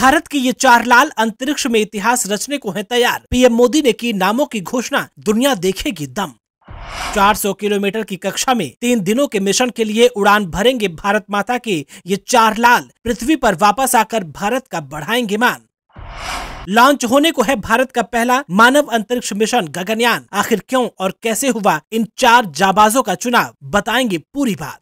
भारत की ये चार लाल अंतरिक्ष में इतिहास रचने को है तैयार। पीएम मोदी ने की नामों की घोषणा, दुनिया देखेगी दम। 400 किलोमीटर की कक्षा में 3 दिनों के मिशन के लिए उड़ान भरेंगे भारत माता के ये चार लाल। पृथ्वी पर वापस आकर भारत का बढ़ाएंगे मान। लॉन्च होने को है भारत का पहला मानव अंतरिक्ष मिशन गगनयान। आखिर क्यों और कैसे हुआ इन चार जाबाजों का चुनाव, बताएंगे पूरी बात।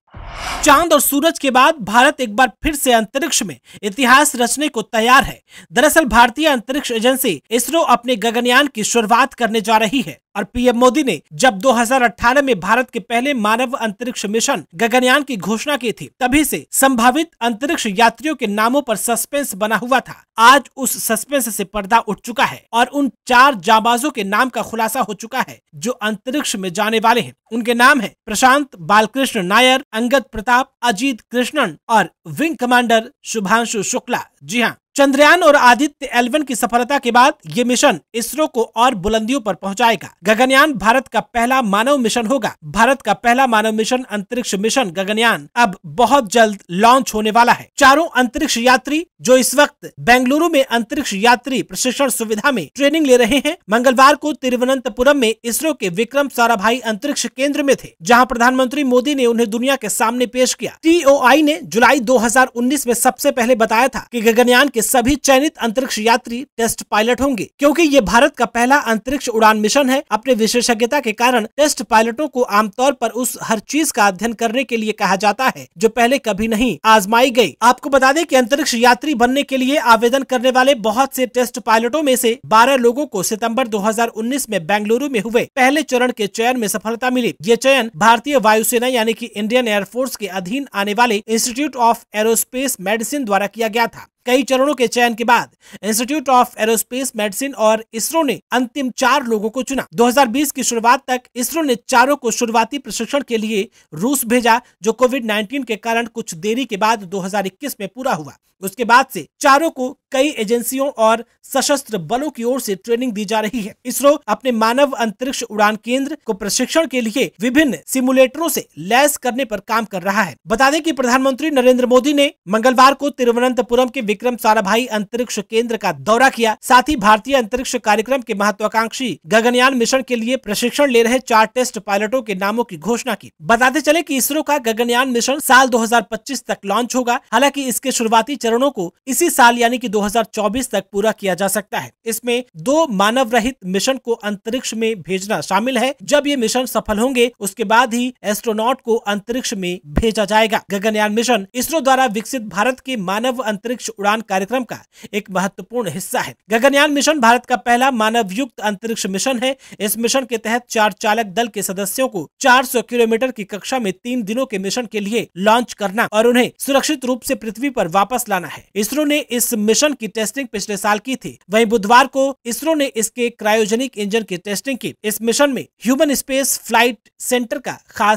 चांद और सूरज के बाद भारत एक बार फिर से अंतरिक्ष में इतिहास रचने को तैयार है। दरअसल भारतीय अंतरिक्ष एजेंसी इसरो अपने गगनयान की शुरुआत करने जा रही है और पीएम मोदी ने जब 2018 में भारत के पहले मानव अंतरिक्ष मिशन गगनयान की घोषणा की थी, तभी से संभावित अंतरिक्ष यात्रियों के नामों पर सस्पेंस बना हुआ था। आज उस सस्पेंस से पर्दा उठ चुका है और उन चार जाबाजों के नाम का खुलासा हो चुका है जो अंतरिक्ष में जाने वाले हैं। उनके नाम है प्रशांत बालकृष्ण नायर, अंग प्रताप, अजीत कृष्णन और विंग कमांडर शुभांशु शुक्ला। जी हाँ, चंद्रयान और आदित्य एल1 की सफलता के बाद ये मिशन इसरो को और बुलंदियों पर पहुंचाएगा। गगनयान भारत का पहला मानव मिशन होगा। भारत का पहला मानव मिशन अंतरिक्ष मिशन गगनयान अब बहुत जल्द लॉन्च होने वाला है। चारों अंतरिक्ष यात्री जो इस वक्त बेंगलुरु में अंतरिक्ष यात्री प्रशिक्षण सुविधा में ट्रेनिंग ले रहे हैं, मंगलवार को तिरुवनंतपुरम में इसरो के विक्रम साराभाई अंतरिक्ष केंद्र में थे, जहाँ प्रधानमंत्री मोदी ने उन्हें दुनिया के सामने पेश किया। TOI ने जुलाई 2019 में सबसे पहले बताया था कि गगनयान के सभी चयनित अंतरिक्ष यात्री टेस्ट पायलट होंगे। क्योंकि ये भारत का पहला अंतरिक्ष उड़ान मिशन है, अपने विशेषज्ञता के कारण टेस्ट पायलटों को आमतौर पर उस हर चीज का अध्ययन करने के लिए कहा जाता है जो पहले कभी नहीं आजमाई गई। आपको बता दें कि अंतरिक्ष यात्री बनने के लिए आवेदन करने वाले बहुत से टेस्ट पायलटों में से 12 लोगों को सितम्बर 2019 में बेंगलुरु में हुए पहले चरण के चयन में सफलता मिली। ये चयन भारतीय वायुसेना यानी की इंडियन एयरफोर्स के अधीन आने वाले इंस्टीट्यूट ऑफ एरोस्पेस मेडिसिन द्वारा किया गया था। कई चरणों के चयन के बाद इंस्टीट्यूट ऑफ एरोस्पेस मेडिसिन और इसरो ने अंतिम 4 लोगों को चुना। 2020 की शुरुआत तक इसरो ने चारों को शुरुआती प्रशिक्षण के लिए रूस भेजा, जो कोविड-19 के कारण कुछ देरी के बाद 2021 में पूरा हुआ। उसके बाद से चारों को कई एजेंसियों और सशस्त्र बलों की ओर से ट्रेनिंग दी जा रही है। इसरो अपने मानव अंतरिक्ष उड़ान केंद्र को प्रशिक्षण के लिए विभिन्न सिमुलेटरों से लैस करने पर काम कर रहा है। बता दें कि प्रधानमंत्री नरेंद्र मोदी ने मंगलवार को तिरुवनंतपुरम के विक्रम साराभाई अंतरिक्ष केंद्र का दौरा किया। साथ ही भारतीय अंतरिक्ष कार्यक्रम के महत्वाकांक्षी गगनयान मिशन के लिए प्रशिक्षण ले रहे 4 टेस्ट पायलटों के नामों की घोषणा की। बताते चले कि इसरो का गगनयान मिशन साल 2025 तक लॉन्च होगा। हालांकि इसके शुरुआती चरणों को इसी साल यानी कि 2024 तक पूरा किया जा सकता है। इसमें 2 मानव रहित मिशन को अंतरिक्ष में भेजना शामिल है। जब ये मिशन सफल होंगे उसके बाद ही एस्ट्रोनॉट को अंतरिक्ष में भेजा जाएगा। गगनयान मिशन इसरो द्वारा विकसित भारत के मानव अंतरिक्ष उड़ान कार्यक्रम का एक महत्वपूर्ण हिस्सा है। गगनयान मिशन भारत का पहला मानव युक्त अंतरिक्ष मिशन है। इस मिशन के तहत 4 चालक दल के सदस्यों को 400 किलोमीटर की कक्षा में 3 दिनों के मिशन के लिए लॉन्च करना और उन्हें सुरक्षित रूप से पृथ्वी पर वापस लाना है। इसरो ने इस मिशन की टेस्टिंग पिछले साल की थी। वहीं बुधवार को इसरो ने इसके क्रायोजेनिक इंजन की टेस्टिंग की। इस मिशन में ह्यूमन स्पेस फ्लाइट सेंटर का खास